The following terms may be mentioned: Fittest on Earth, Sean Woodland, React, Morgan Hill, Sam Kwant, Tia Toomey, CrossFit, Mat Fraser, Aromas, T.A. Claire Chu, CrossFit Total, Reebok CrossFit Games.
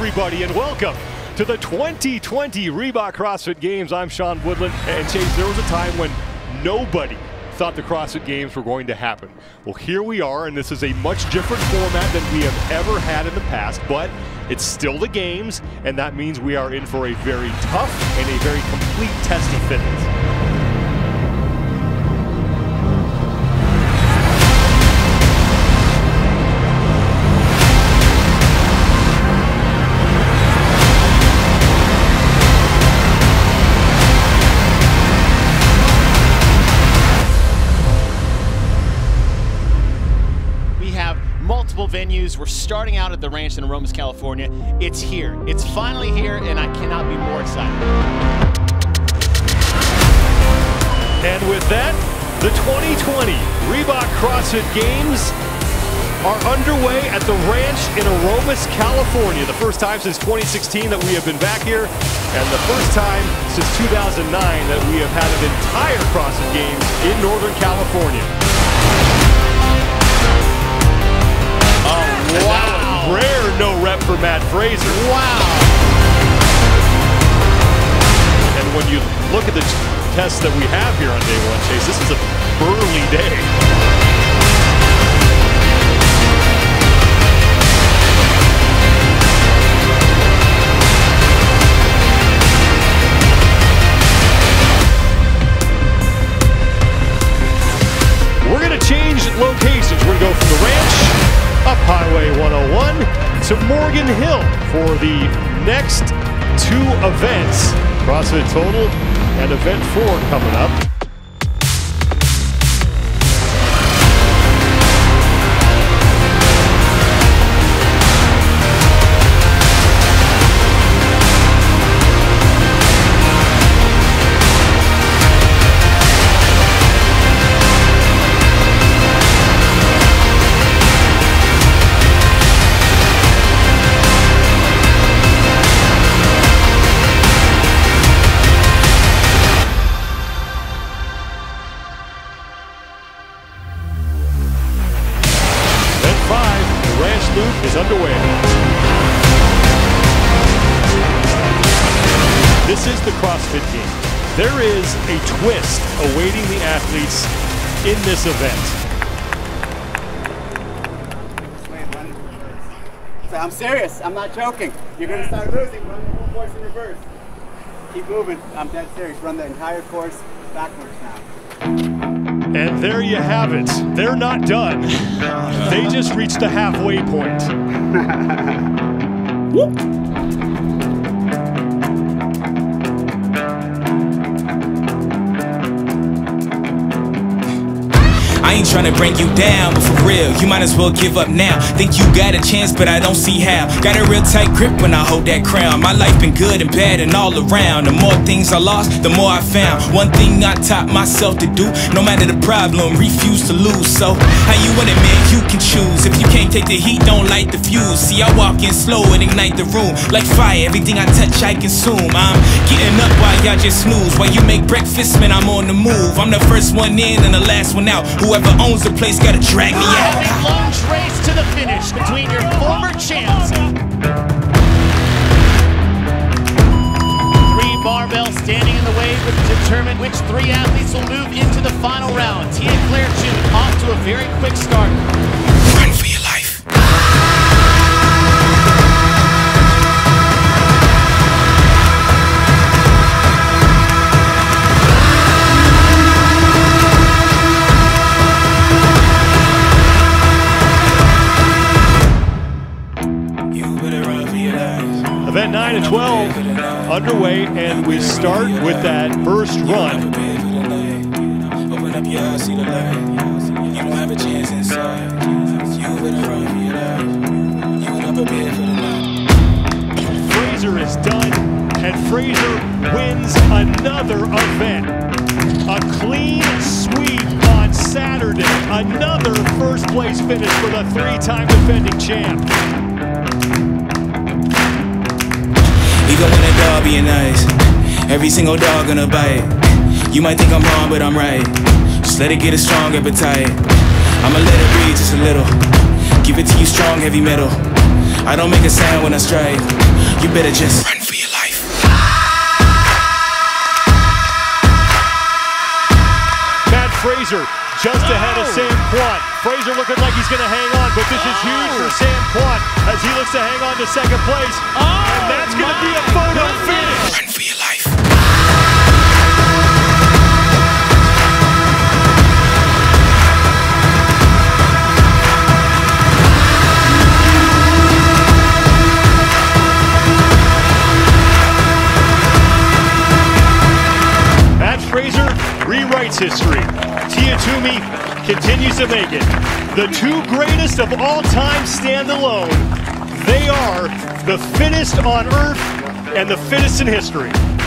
everybody, and welcome to the 2020 Reebok CrossFit Games. I'm Sean Woodland, and Chase, there was a time when nobody thought the CrossFit Games were going to happen. Well, here we are, and this is a much different format than we have ever had in the past, but it's still the Games, and that means we are in for a very tough and a very complete test of fitness. Venues. We're starting out at the ranch in Aromas, California. It's here. It's finally here, and I cannot be more excited. And with that, the 2020 Reebok CrossFit Games are underway at the ranch in Aromas, California. The first time since 2016 that we have been back here, and the first time since 2009 that we have had an entire CrossFit Games in Northern California. And wow. That was rare no rep for Mat Fraser. Wow. And when you look at the tests that we have here on day one, Chase, this is a burly day. We're going to change locations. We're going to go from the ranch up Highway 101 to Morgan Hill for the next two events. CrossFit Total and Event 4 coming up. Is underway. This is the CrossFit Games. There is a twist awaiting the athletes in this event. So I'm serious. I'm not joking. You're going to start losing. Run the whole course in reverse. Keep moving. I'm dead serious. Run the entire course backwards now. And there you have it. They're not done. They just reached the halfway point. I ain't trying to bring you down, but for real, you might as well give up now. Think you got a chance, but I don't see how. Got a real tight grip when I hold that crown. My life been good and bad and all around. The more things I lost, the more I found. One thing I taught myself to do, no matter the problem, refuse to lose. So, how you want it, man? You can choose. If you can't take the heat, don't light the fuse. See, I walk in slow and ignite the room. Like fire, everything I touch, I consume. I'm getting up while y'all just snooze. While you make breakfast, man, I'm on the move. I'm the first one in and the last one out. Whoever owns the place gotta drag me out. A long race to the finish between your former champs. 3 barbells standing in the way to determine which 3 athletes will move into the final round. T.A. Claire Chu off to a very quick start. Run for your life. Event 9 and 12 underway, and we start with that first run. Fraser is done, and Fraser wins another event. A clean sweep on Saturday. Another first-place finish for the 3-time defending champ. Even when a dog being nice, every single dog gonna bite. You might think I'm wrong, but I'm right. Just let it get a strong appetite. I'ma let it breathe just a little. Give it to you strong, heavy metal. I don't make a sound when I strike. you better just run for your life. Mat Fraser just ahead of Sam Kwant. Fraser looking like he's going to hang on, but this is huge for Sam Kwant as he looks to hang on to second place. And that's going to be a photo finish. Run for your life. Fraser rewrites history. Tia Toomey continues to make it. The two greatest of all time stand alone. They are the fittest on earth and the fittest in history.